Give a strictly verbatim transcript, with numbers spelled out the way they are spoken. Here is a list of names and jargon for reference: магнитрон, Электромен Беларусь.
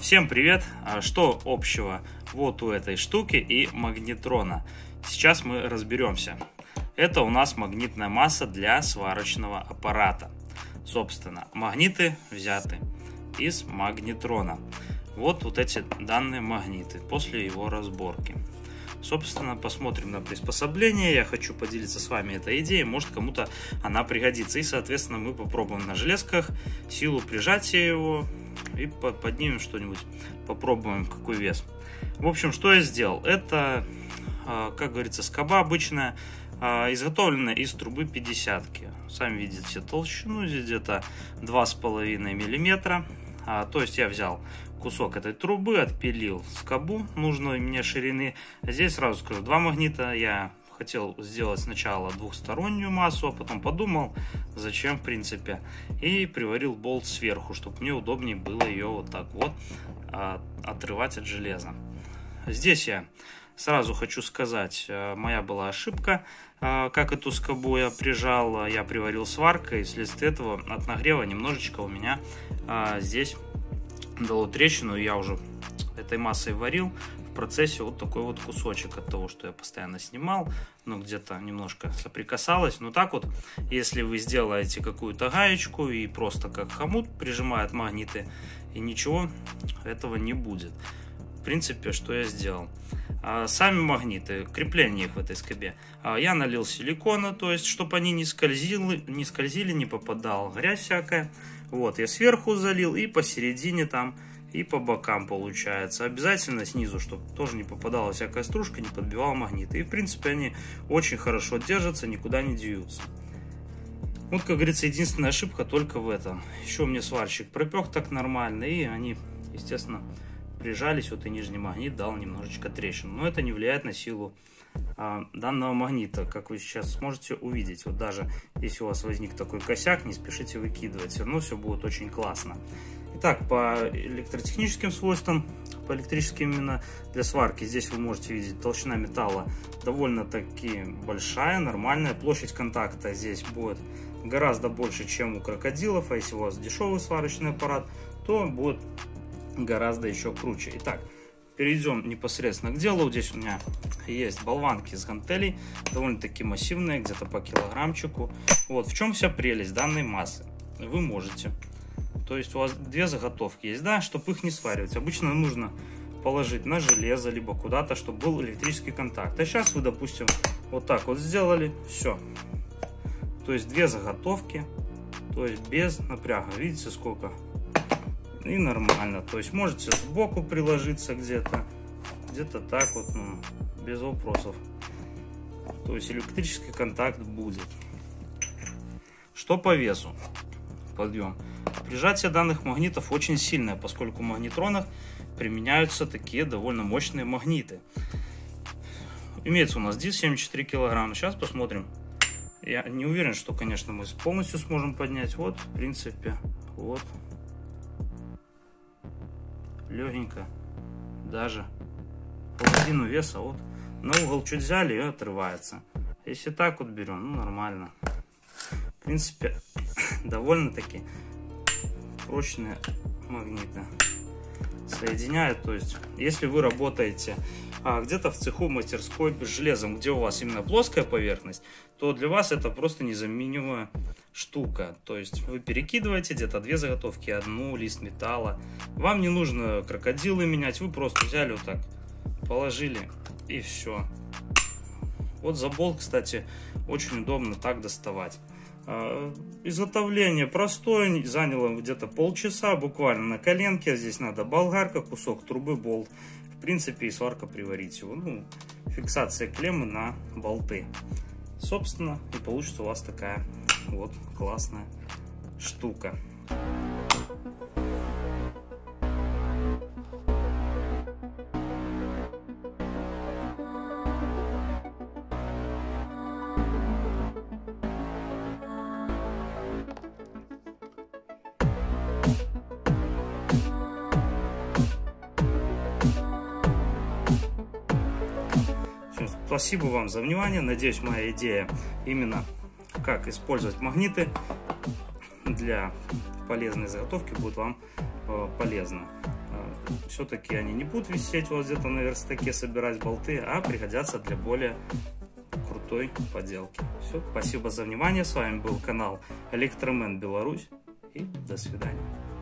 Всем привет! Что общего вот у этой штуки и магнитрона? Сейчас мы разберемся. Это у нас магнитная масса для сварочного аппарата. Собственно, магниты взяты из магнитрона. Вот, вот эти данные магниты после его разборки. Собственно, посмотрим на приспособление. Я хочу поделиться с вами этой идеей. Может, кому-то она пригодится. И, соответственно, мы попробуем на железках силу прижатия его. И поднимем что-нибудь. Попробуем, какой вес. В общем, что я сделал? Это, как говорится, скоба обычная, изготовленная из трубы пятидесятки. Сами видите толщину. Здесь где-то два с половиной миллиметра. То есть я взял кусок этой трубы, отпилил скобу нужной мне ширины. Здесь сразу скажу, два магнита. Я хотел сделать сначала двухстороннюю массу, а потом подумал, зачем в принципе. И приварил болт сверху, чтобы мне удобнее было ее вот так вот отрывать от железа. Здесь я сразу хочу сказать, моя была ошибка. Как эту скобу я прижал, я приварил сваркой. И вследствие этого от нагрева немножечко у меня здесь дало трещину. Я уже этой массой варил. В процессе вот такой вот кусочек от того, что я постоянно снимал. Ну, где-то немножко соприкасалось. Но так вот, если вы сделаете какую-то гаечку и просто как хомут прижимает магниты, и ничего этого не будет. В принципе, что я сделал. Сами магниты, крепление их в этой скобе. Я налил силикона, то есть, чтобы они не скользили, не скользили, не попадала грязь всякая. Вот, я сверху залил и посередине там, и по бокам получается. Обязательно снизу, чтобы тоже не попадала всякая стружка, не подбивала магниты. И, в принципе, они очень хорошо держатся, никуда не деются. Вот, как говорится, единственная ошибка только в этом. Еще мне сварщик пропек так нормально, и они, естественно, прижались, вот и нижний магнит дал немножечко трещину. Но это не влияет на силу а, данного магнита, как вы сейчас сможете увидеть. Вот даже если у вас возник такой косяк, не спешите выкидывать, все равно все будет очень классно. Итак, по электротехническим свойствам, по электрическим именно для сварки, здесь вы можете видеть, толщина металла довольно-таки большая, нормальная. Площадь контакта здесь будет гораздо больше, чем у крокодилов. А если у вас дешевый сварочный аппарат, то будет гораздо еще круче. Итак, перейдем непосредственно к делу. Здесь у меня есть болванки с гантелей, довольно-таки массивные, где-то по килограммчику. Вот в чем вся прелесть данной массы. Вы можете, то есть у вас две заготовки есть, да, чтобы их не сваривать. Обычно нужно положить на железо, либо куда-то, чтобы был электрический контакт. А сейчас вы, допустим, вот так вот сделали, все. То есть две заготовки, то есть без напряга. Видите, сколько? И нормально, то есть можете сбоку приложиться где-то, где-то так вот, ну, без вопросов. То есть электрический контакт будет. Что по весу? Подъем. Прижатие данных магнитов очень сильное, поскольку в магнитронах применяются такие довольно мощные магниты. Имеется у нас здесь семьдесят четыре килограмма. Сейчас посмотрим. Я не уверен, что, конечно, мы полностью сможем поднять. Вот, в принципе, вот. Легенько, даже половину веса, вот на угол чуть взяли и отрывается. Если так вот берем, ну нормально. В принципе, довольно-таки прочные магниты соединяют. То есть, если вы работаете а, где-то в цеху, мастерской с железом, где у вас именно плоская поверхность, то для вас это просто незаменимая штука. То есть вы перекидываете где-то две заготовки, одну лист металла. Вам не нужно крокодилы менять, вы просто взяли вот так, положили и все. Вот за болт, кстати, очень удобно так доставать. Изготовление простое, заняло где-то полчаса, буквально на коленке. Здесь надо болгарка, кусок трубы, болт. В принципе, и сварка приварить его. Ну, фиксация клеммы на болты. Собственно, и получится у вас такая вот классная штука. Всем спасибо вам за внимание. Надеюсь, моя идея именно как использовать магниты для полезной заготовки будет вам полезно. все-таки они не будут висеть вот где-то на верстаке, собирать болты, а пригодятся для более крутой поделки. Все, спасибо за внимание. С вами был канал Электромен Беларусь, и до свидания.